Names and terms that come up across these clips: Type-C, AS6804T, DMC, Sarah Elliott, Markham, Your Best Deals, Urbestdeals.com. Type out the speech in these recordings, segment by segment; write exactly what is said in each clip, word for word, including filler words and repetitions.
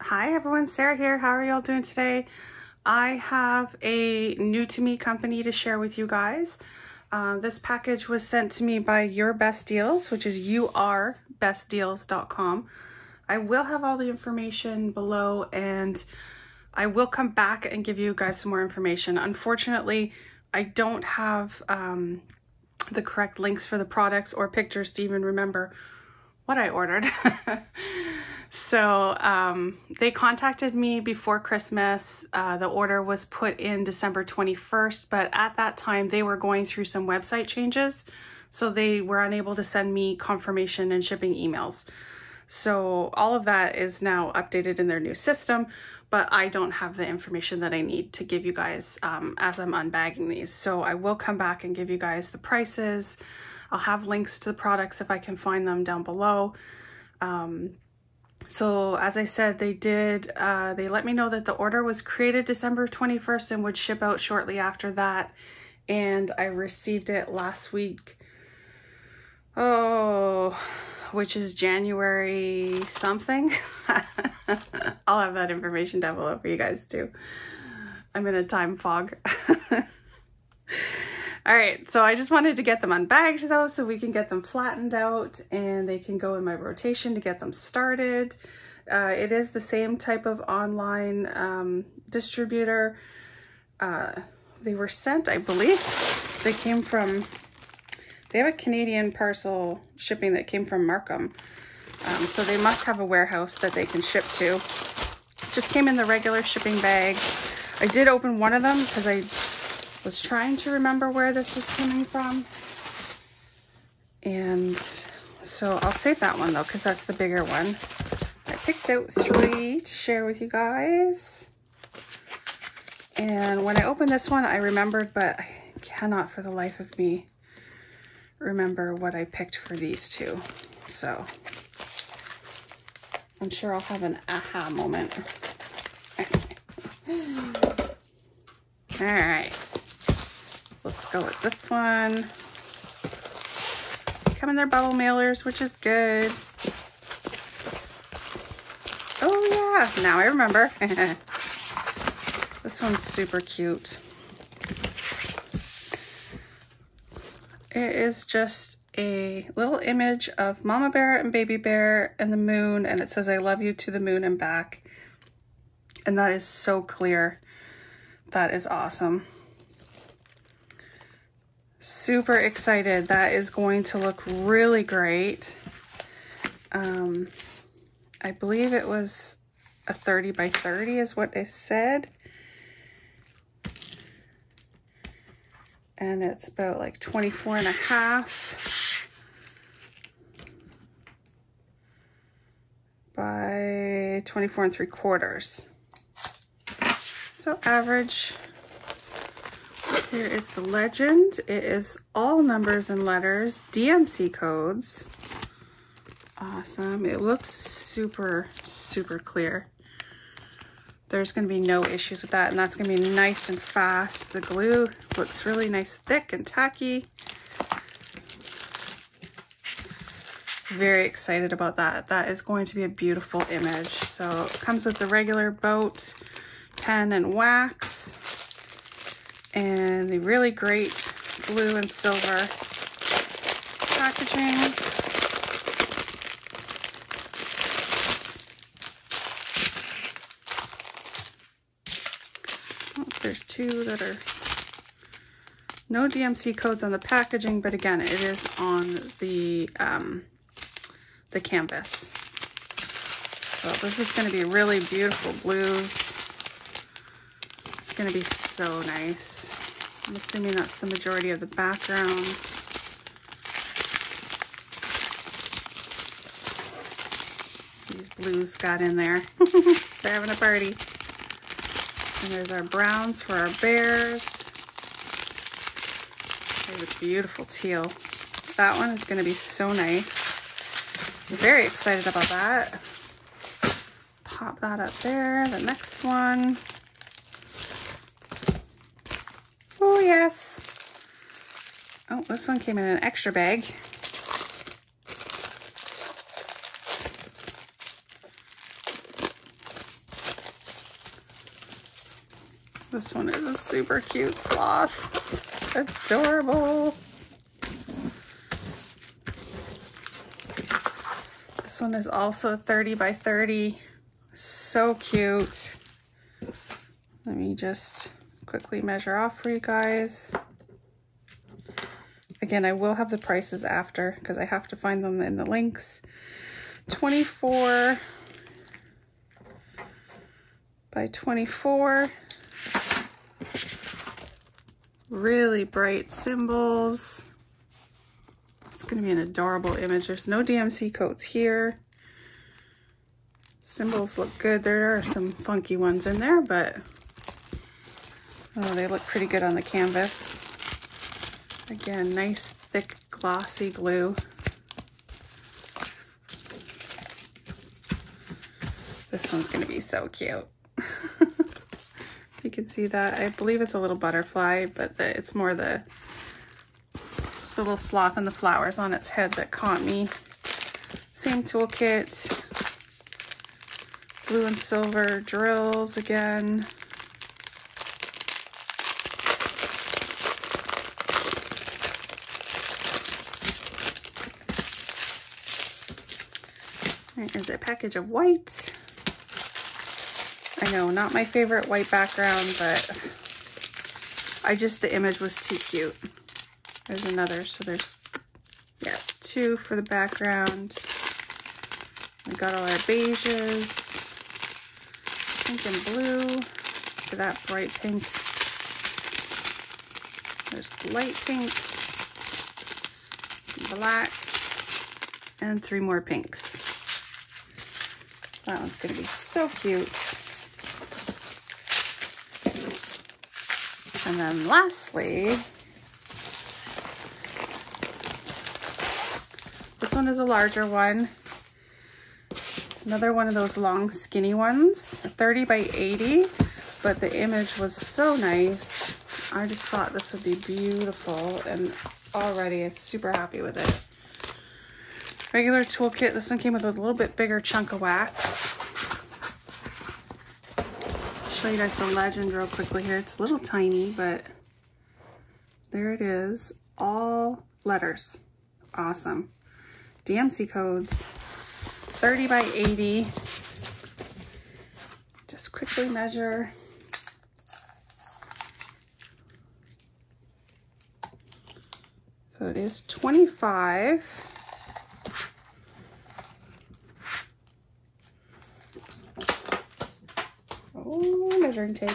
Hi everyone, Sarah here. How are y'all doing today? I have a new to me company to share with you guys. Uh, this package was sent to me by Your Best Deals, which is u r best deals dot com. I will have all the information below and I will come back and give you guys some more information. Unfortunately, I don't have um, the correct links for the products or pictures to even remember what I ordered. So um, they contacted me before Christmas. Uh, the order was put in December twenty-first, but at that time they were going through some website changes. So they were unable to send me confirmation and shipping emails. So all of that is now updated in their new system, but I don't have the information that I need to give you guys um, as I'm unbagging these. So I will come back and give you guys the prices. I'll have links to the products if I can find them down below. Um, So as I said, they did, uh, they let me know that the order was created December twenty-first and would ship out shortly after that. And I received it last week, oh, which is January something. I'll have that information down below for you guys too. I'm in a time fog. All right, so I just wanted to get them unbagged though, so we can get them flattened out and they can go in my rotation to get them started. Uh, it is the same type of online um, distributor. Uh, they were sent, I believe, they came from, they have a Canadian parcel shipping that came from Markham. Um, so they must have a warehouse that they can ship to. Just came in the regular shipping bag. I did open one of them because I was trying to remember where this is coming from, and so I'll save that one though because that's the bigger one. I picked out three to share with you guys, and when I opened this one I remembered, but I cannot for the life of me remember what I picked for these two, so I'm sure I'll have an aha moment. All right, let's go with this one. Come in their bubble mailers, which is good. Oh yeah, now I remember. This one's super cute. It is just a little image of Mama Bear and Baby Bear and the moon, and it says, "I love you" to the moon and back. And that is so clear. That is awesome. Super excited. That is going to look really great. Um, I believe it was a thirty by thirty is what they said. And it's about like twenty-four and a half by twenty-four and three quarters. So average. Here is the legend. It is all numbers and letters, D M C codes. Awesome. It looks super, super clear. There's going to be no issues with that, and that's going to be nice and fast. The glue looks really nice, thick and tacky. Very excited about that. That is going to be a beautiful image. So it comes with the regular boat, pen and wax, and the really great blue and silver packaging. Oh, there's two that are no D M C codes on the packaging, but again, it is on the um, the canvas. So this is going to be really beautiful blues. It's going to be so nice. I'm assuming that's the majority of the background. These blues got in there. They're having a party. And there's our browns for our bears. There's a beautiful teal. That one is going to be so nice. I'm very excited about that. Pop that up there. The next one. Oh, yes. Oh, this one came in an extra bag. This one is a super cute sloth. Adorable. This one is also thirty by thirty. So cute. Let me just quickly measure off for you guys. Again, I will have the prices after because I have to find them in the links. twenty-four by twenty-four. Really bright symbols. It's going to be an adorable image. There's no D M C coats here. Symbols look good. There are some funky ones in there, but oh, they look pretty good on the canvas. Again, nice, thick, glossy glue. This one's going to be so cute. You can see that. I believe it's a little butterfly, but the, it's more the, the little sloth and the flowers on its head that caught me. Same toolkit. Blue and silver drills again. There's a package of white. I know, not my favorite white background, but I just, the image was too cute. There's another, so there's, yeah, two for the background. We got all our beiges, pink and blue for that bright pink. There's light pink, black, and three more pinks. That one's going to be so cute. And then lastly, this one is a larger one. It's another one of those long skinny ones, thirty by eighty, but the image was so nice. I just thought this would be beautiful, and already I'm super happy with it. Regular toolkit. This one came with a little bit bigger chunk of wax. I'll show you guys the legend real quickly here. It's a little tiny, but there it is. All letters. Awesome. D M C codes. thirty by eighty. Just quickly measure. So it is twenty-five. Oh, measuring tape.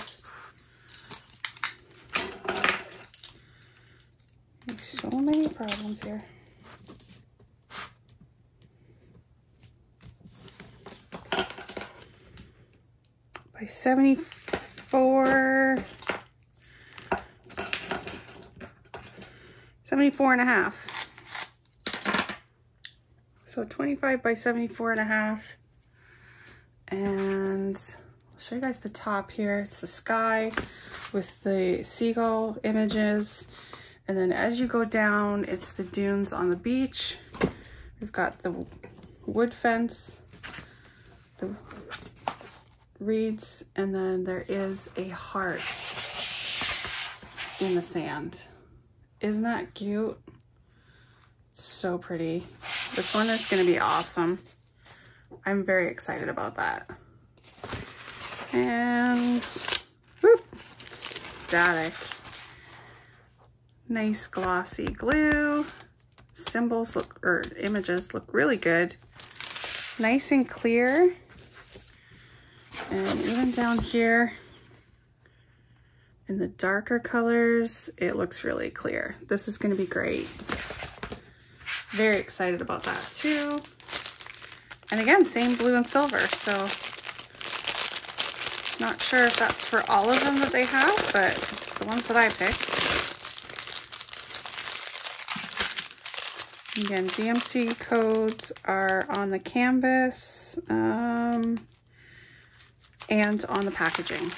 There's so many problems here. By seventy-four. seventy-four and a half. So twenty-five by seventy-four and a half. And show you guys the top here. It's the sky with the seagull images, and then as you go down, it's the dunes on the beach. We've got the wood fence, the reeds, and then there is a heart in the sand. Isn't that cute? It's so pretty. This one is going to be awesome. I'm very excited about that. And whoop, static. Nice glossy glue. Symbols look, or images look really good. Nice and clear. And even down here in the darker colors, it looks really clear. This is going to be great. Very excited about that too. And again, same blue and silver. So not sure if that's for all of them that they have, but the ones that I picked. Again, D M C codes are on the canvas um, and on the packaging.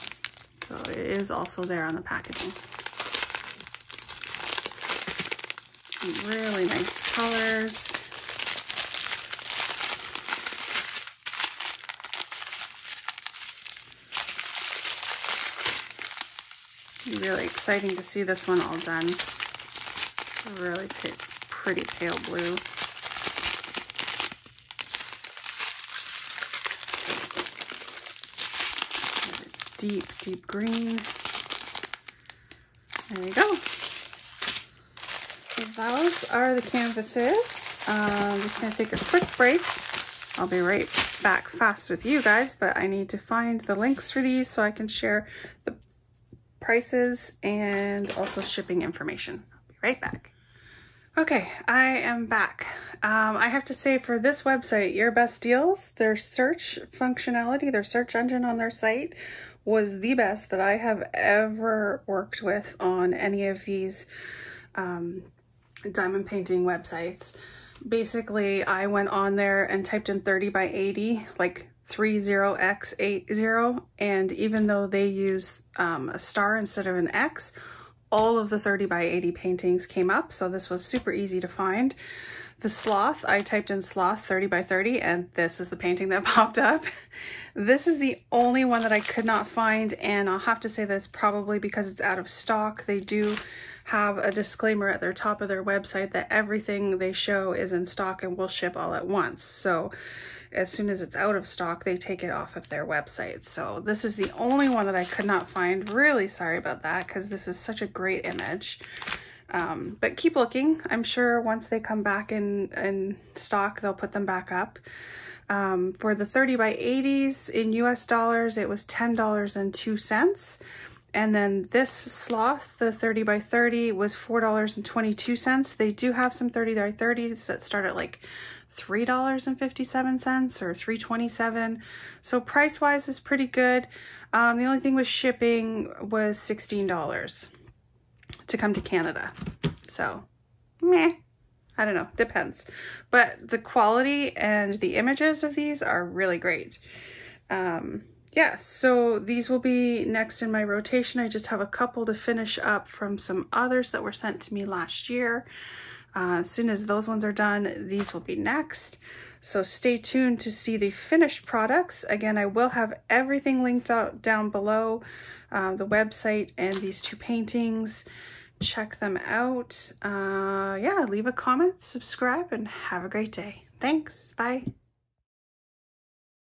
So it is also there on the packaging. Some really nice colors. It's really exciting to see this one all done. Really pretty pale blue. Deep, deep green. There you go. So those are the canvases. Uh, I'm just going to take a quick break. I'll be right back fast with you guys, but I need to find the links for these so I can share the prices and also shipping information. I'll be right back. Okay, I am back. Um, I have to say, for this website, Your Best Deals, their search functionality, their search engine on their site was the best that I have ever worked with on any of these um, diamond painting websites. Basically, I went on there and typed in thirty by eighty, like thirty by eighty, and even though they use um, a star instead of an X, all of the thirty by eighty paintings came up, so this was super easy to find. The sloth, I typed in sloth thirty by thirty, and this is the painting that popped up. This is the only one that I could not find, and I'll have to say this probably because it's out of stock. They do have a disclaimer at their top of their website that everything they show is in stock and will ship all at once. So as soon as it's out of stock, they take it off of their website. So this is the only one that I could not find. Really sorry about that, because this is such a great image. Um, but keep looking. I'm sure once they come back in, in stock, they'll put them back up. Um, for the thirty by eighties in U S dollars, it was ten dollars and two cents. And then this sloth, the thirty by thirty, was four dollars and twenty-two cents. They do have some thirty by thirties that start at like three dollars and fifty-seven cents or three twenty-seven. So price wise is pretty good. Um, the only thing with shipping was sixteen dollars to come to Canada. So meh, I don't know, depends. But the quality and the images of these are really great. Um, yeah, so these will be next in my rotation. I just have a couple to finish up from some others that were sent to me last year. Uh, as soon as those ones are done, these will be next. So stay tuned to see the finished products. Again, I will have everything linked out down below, uh, the website and these two paintings. Check them out. Uh, yeah, leave a comment, subscribe, and have a great day. Thanks. Bye.